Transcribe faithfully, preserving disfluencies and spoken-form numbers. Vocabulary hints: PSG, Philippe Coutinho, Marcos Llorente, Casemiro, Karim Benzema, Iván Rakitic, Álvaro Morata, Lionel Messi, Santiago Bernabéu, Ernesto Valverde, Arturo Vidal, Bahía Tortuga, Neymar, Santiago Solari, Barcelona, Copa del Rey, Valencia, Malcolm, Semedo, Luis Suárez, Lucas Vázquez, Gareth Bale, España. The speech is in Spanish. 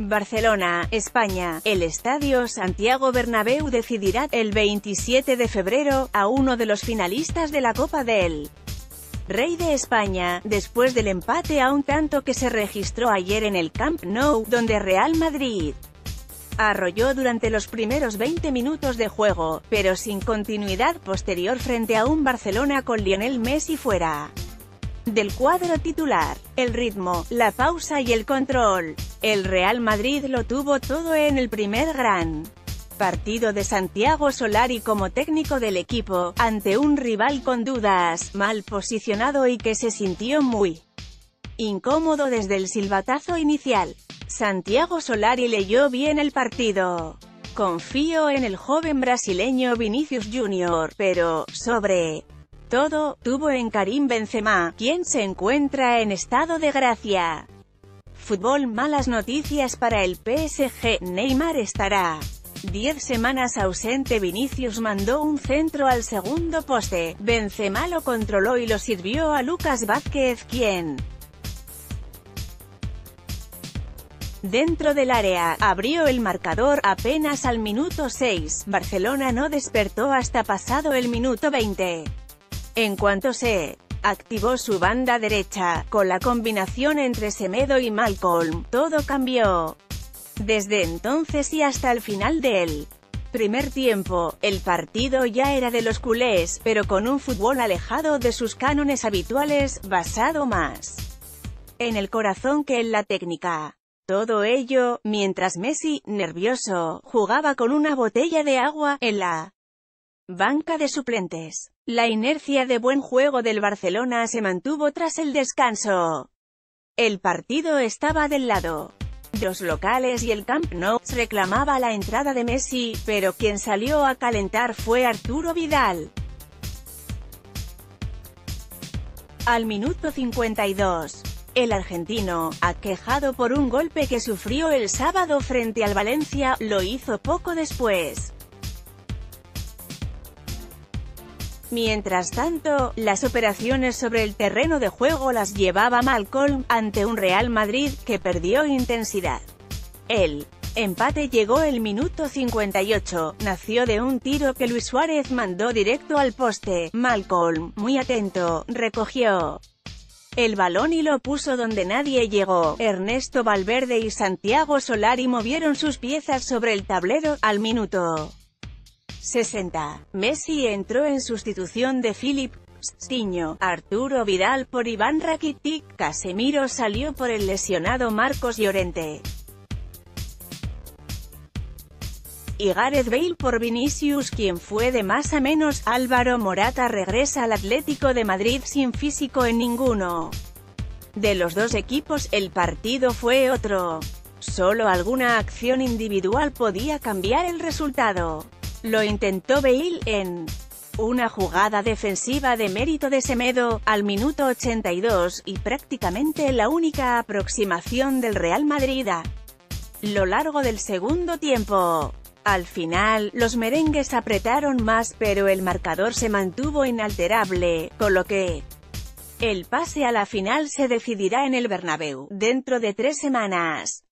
Barcelona, España. El estadio Santiago Bernabéu decidirá, el veintisiete de febrero, a uno de los finalistas de la Copa del Rey de España, después del empate a un tanto que se registró ayer en el Camp Nou, donde Real Madrid arrolló durante los primeros veinte minutos de juego, pero sin continuidad posterior frente a un Barcelona con Lionel Messi fuera del cuadro titular. El ritmo, la pausa y el control. El Real Madrid lo tuvo todo en el primer gran partido de Santiago Solari como técnico del equipo, ante un rival con dudas, mal posicionado y que se sintió muy incómodo desde el silbatazo inicial. Santiago Solari leyó bien el partido. Confío en el joven brasileño Vinicius junior, pero, sobre todo, tuvo en Karim Benzema, quien se encuentra en estado de gracia. Fútbol. Malas noticias para el P S G, Neymar estará diez semanas ausente. Vinicius mandó un centro al segundo poste, Benzema lo controló y lo sirvió a Lucas Vázquez, quien, dentro del área, abrió el marcador apenas al minuto seis, Barcelona no despertó hasta pasado el minuto veinte. En cuanto se activó su banda derecha, con la combinación entre Semedo y Malcolm, todo cambió. Desde entonces y hasta el final del primer tiempo, el partido ya era de los culés, pero con un fútbol alejado de sus cánones habituales, basado más en el corazón que en la técnica. Todo ello, mientras Messi, nervioso, jugaba con una botella de agua, en la banca de suplentes. La inercia de buen juego del Barcelona se mantuvo tras el descanso. El partido estaba del lado los locales y el Camp Nou reclamaba la entrada de Messi, pero quien salió a calentar fue Arturo Vidal. Al minuto cincuenta y dos. El argentino, aquejado por un golpe que sufrió el sábado frente al Valencia, lo hizo poco después. Mientras tanto, las operaciones sobre el terreno de juego las llevaba Malcolm, ante un Real Madrid que perdió intensidad. El empate llegó el minuto cincuenta y ocho, nació de un tiro que Luis Suárez mandó directo al poste. Malcolm, muy atento, recogió el balón y lo puso donde nadie llegó. Ernesto Valverde y Santiago Solari movieron sus piezas sobre el tablero. Al minuto sesenta. Messi entró en sustitución de Philippe Coutinho, Arturo Vidal por Iván Rakitic, Casemiro salió por el lesionado Marcos Llorente y Gareth Bale por Vinicius, quien fue de más a menos. Álvaro Morata regresa al Atlético de Madrid sin físico en ninguno de los dos equipos. El partido fue otro. Solo alguna acción individual podía cambiar el resultado. Lo intentó Bale en una jugada defensiva de mérito de Semedo, al minuto ochenta y dos, y prácticamente la única aproximación del Real Madrid a lo largo del segundo tiempo. Al final, los merengues apretaron más, pero el marcador se mantuvo inalterable, con lo que el pase a la final se decidirá en el Bernabéu, dentro de tres semanas.